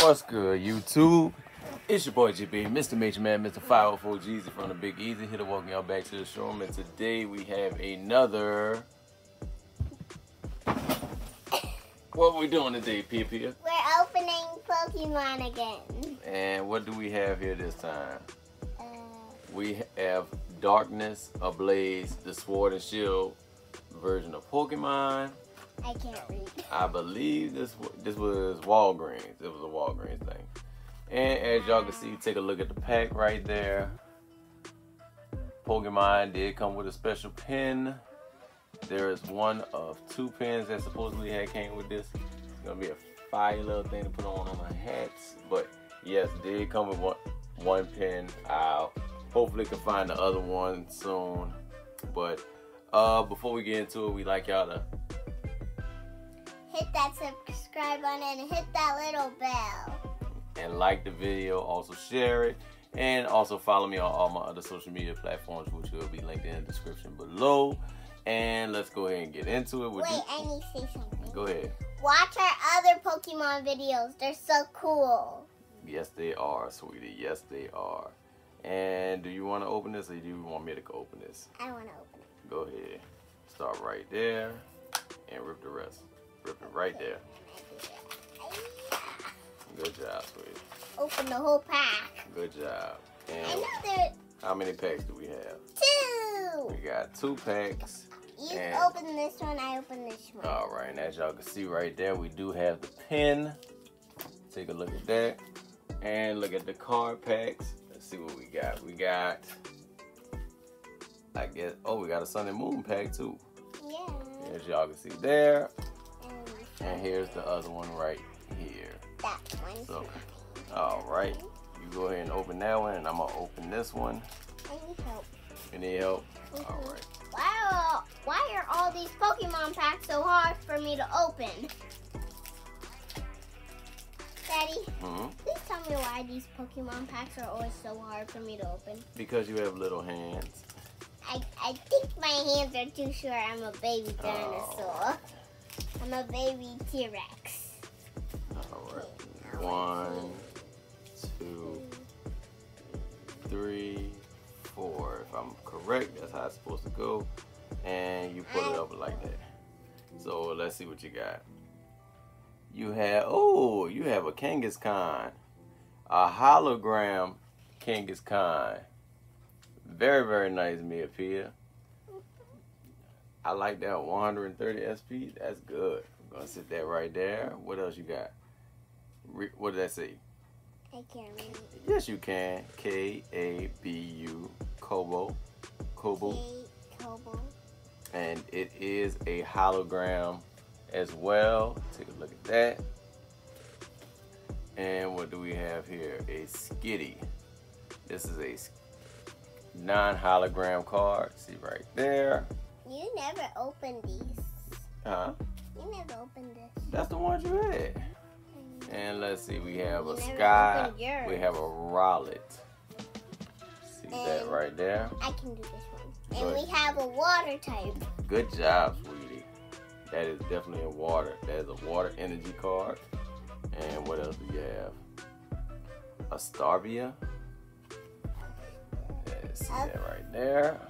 What's good, YouTube? It's your boy GB, Mr. Major Man, Mr. 504 Jeezy from the Big Easy, here to welcome y'all back to the showroom. And today we have another... What are we doing today, Pipia? We're opening Pokemon again. And what do we have here this time? We have Darkness Ablaze, the Sword and Shield version of Pokemon. I can't read. I believe this was Walgreens. It was a Walgreens thing. And as y'all can see, take a look at the pack right there. Pokemon did come with a special pin. There is one of two pins that supposedly came with this. It's gonna be a fire little thing to put on my hats. But yes, did come with one pin. I'll hopefully can find the other one soon. But before we get into it, we like y'all to hit that subscribe button and hit that little bell. And like the video, also share it, and also follow me on all my other social media platforms, which will be linked in the description below. And let's go ahead and get into it. Wait, I need to say something. Go ahead. Watch our other Pokemon videos. They're so cool. Yes, they are, sweetie. Yes, they are. And do you want to open this or do you want me to go open this? I want to open it. Go ahead. Start right there and rip the rest. Rip it right there. Good job, sweetie. Open the whole pack. Good job. And how many packs do we have? Two. We got two packs. You open this one, I open this one. All right, and as y'all can see right there, we do have the pin. Take a look at that. And look at the card packs. Let's see what we got. We got, I guess, oh, we got a Sun and Moon pack too. Yeah. As y'all can see there. And here's the other one right here. That one. So, all right, you go ahead and open that one, and I'm gonna open this one. I need help. You need help? Mm-hmm. All right. Why are all these Pokemon packs so hard for me to open? Daddy, please tell me why these Pokemon packs are always so hard for me to open. Because you have little hands. I think my hands are too short. I'm a baby dinosaur. Oh. I'm a baby T-Rex. Alright. 1, 2, 3, 4. If I'm correct, that's how it's supposed to go. And you put it up like that. So let's see what you got. You have, oh, you have a Kangaskhan. A hologram Kangaskhan. Very, very nice, Mia Pia. I like that 130 SP. That's good. I'm gonna sit that right there. What else you got? What did that say? I can't read it. Yes, you can. K-A-B-U. Kobo. Kobo. Kobo. And it is a hologram as well. Take a look at that. And what do we have here? A Skitty. This is a non-hologram card. See right there. You never opened these. Huh? You never opened this. That's the one you had. And let's see, we have a Sky. We have a Rollet. See that right there? I can do this one. And we have a water type. Good job, sweetie. That is definitely a water. That is a water energy card. And what else do you have? A Starvia. See that right there?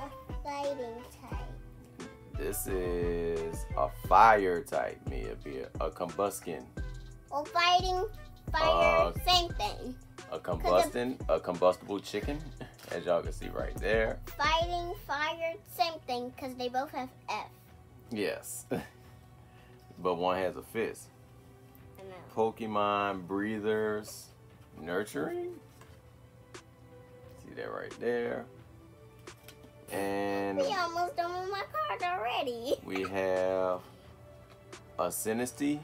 A fighting type. This is a fire type, maybe a Combuskin. Well, fighting, fire, same thing. A combustible chicken, as y'all can see right there. Fighting, fire, same thing, because they both have F. Yes. But one has a fist. I know. Pokemon, breathers, nurturing. See that right there. And we almost done with my card already. We have a Sinisty,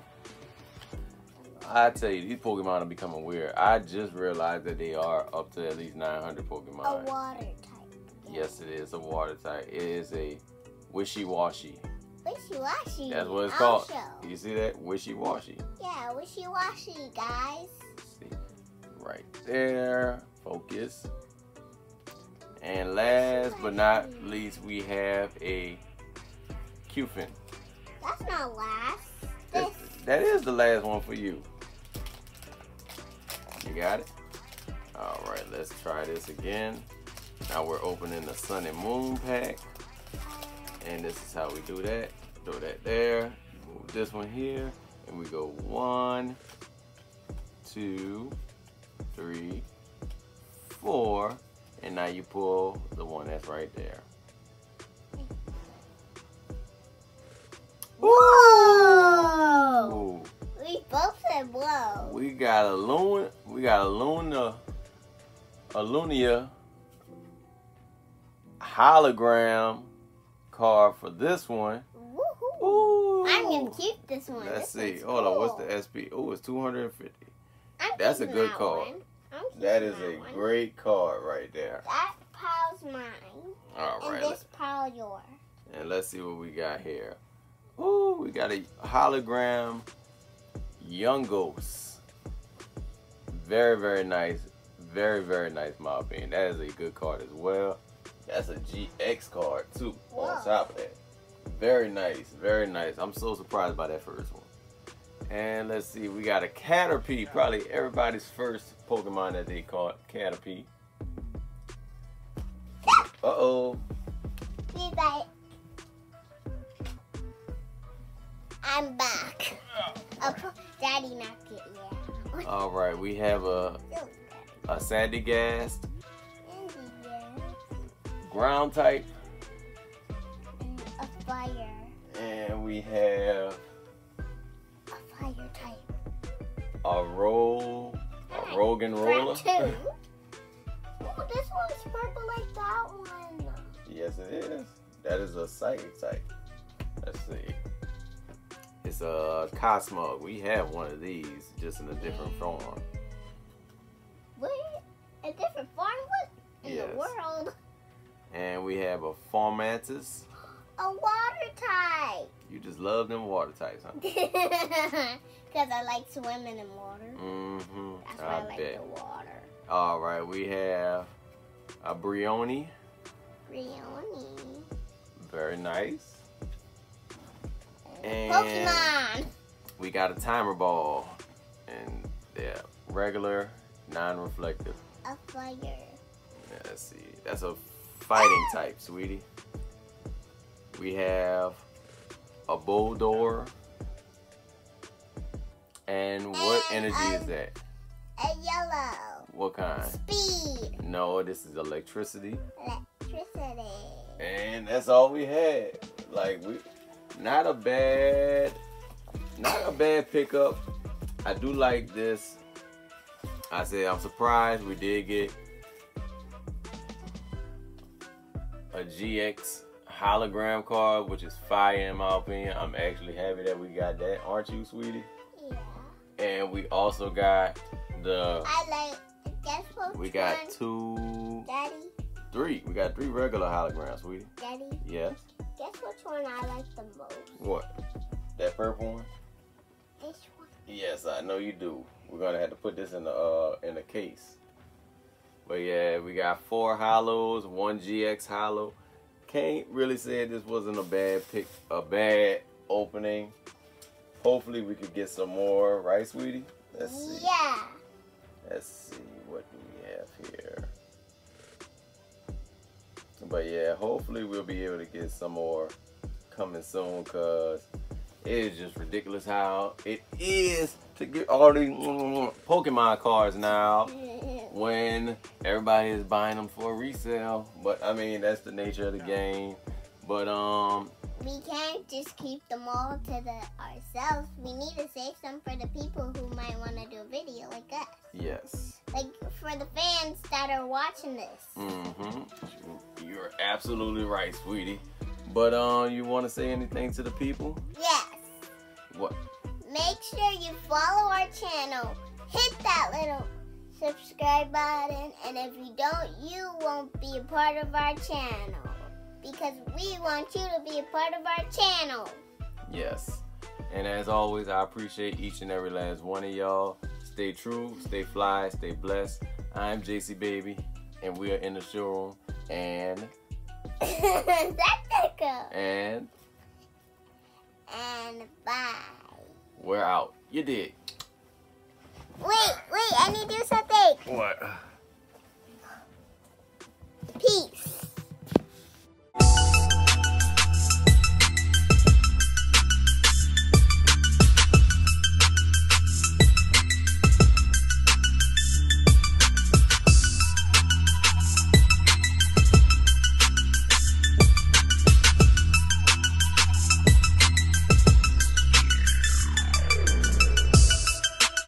I tell you, these Pokemon are becoming weird. I just realized that they are up to at least 900 Pokemon. A water type. Yes, it is a water type. It is a wishy-washy. Wishy-washy? That's what it's called. You see that? Wishy-washy. Yeah, wishy-washy, guys. See, right there. Focus. And last but not least, we have a Qfin. That's not last. That is the last one for you. You got it? All right, let's try this again. Now we're opening the Sun and Moon pack. And this is how we do that. Throw that there. Move this one here. And we go 1, 2, 3, 4. And now you pull the one that's right there. Whoa! Ooh. We both said whoa. We got Alunia. We got Alunia hologram card for this one. Ooh. I'm gonna keep this one. Let's see. Hold on. What's the SP? Oh, it's 250. That's a good card. That is a great card right there. That pile's mine. All right. And this pile yours. And let's see what we got here. Ooh, we got a hologram Yungos. Very, very nice. Very, very nice, my opinion. That is a good card as well. That's a GX card, too, whoa, on top of that. Very nice. Very nice. I'm so surprised by that first one. And let's see. We got a Caterpie. Probably everybody's first Pokemon that they caught. Caterpie. Uh-oh. He's like... I'm back. Daddy knocked it out. All right, we have a Sandy Gast, ground type, and a fire, and we have a fire type, a Rogan Roller. Oh, this one's purple like that one. Yes, it is. That is a psychic type. Let's see. It's a Cosmog. We have one of these, just in a different form. What? A different form? What in the world? And we have a Formantis. A water type. You just love them water types, huh? Because I like swimming in water. Mm-hmm. That's why I like the water. All right, we have a Brionne. Brionne. Very nice. And Pokemon. We got a timer ball, and yeah, regular, non-reflective. A fire. Yeah, let's see. That's a fighting type, sweetie. We have a Bulldor. And what energy is that? A yellow. What kind? Speed. No, this is electricity. Electricity. And that's all we had. Like we. Not a bad pickup. I do like this. I said I'm surprised we did get a GX hologram card, which is fire in my opinion. I'm actually happy that we got that. Aren't you, sweetie? Yeah. And we also got the. I like that. We got two. Daddy. Three. We got three regular holograms, sweetie. Daddy. Yes. Guess which one I like the most? What? That purple one? This one. Yes, I know you do. We're gonna have to put this in the case. But yeah, we got 4 hollows, 1 GX hollow. Can't really say this wasn't a bad opening. Hopefully we could get some more, right, sweetie? Let's see. Yeah. Let's see what do we have here. But yeah, hopefully we'll be able to get some more coming soon, because it is just ridiculous how it is to get all these Pokemon cards now when everybody is buying them for resale. But I mean, that's the nature of the game. But we can't just keep them all to ourselves. We need to save some for the people who might want to do a video like us. Yes. Like for the fans that are watching this. Mm-hmm. You're absolutely right, sweetie. But you want to say anything to the people? Yes. What? Make sure you follow our channel. Hit that little subscribe button, and if you don't, you won't be a part of our channel, because we want you to be a part of our channel. Yes, and as always, I appreciate each and every last one of y'all. Stay true, stay fly, stay blessed. I'm JC Baby, and we are in the showroom, and and bye. We're out. You did. Wait, I need to do something. What?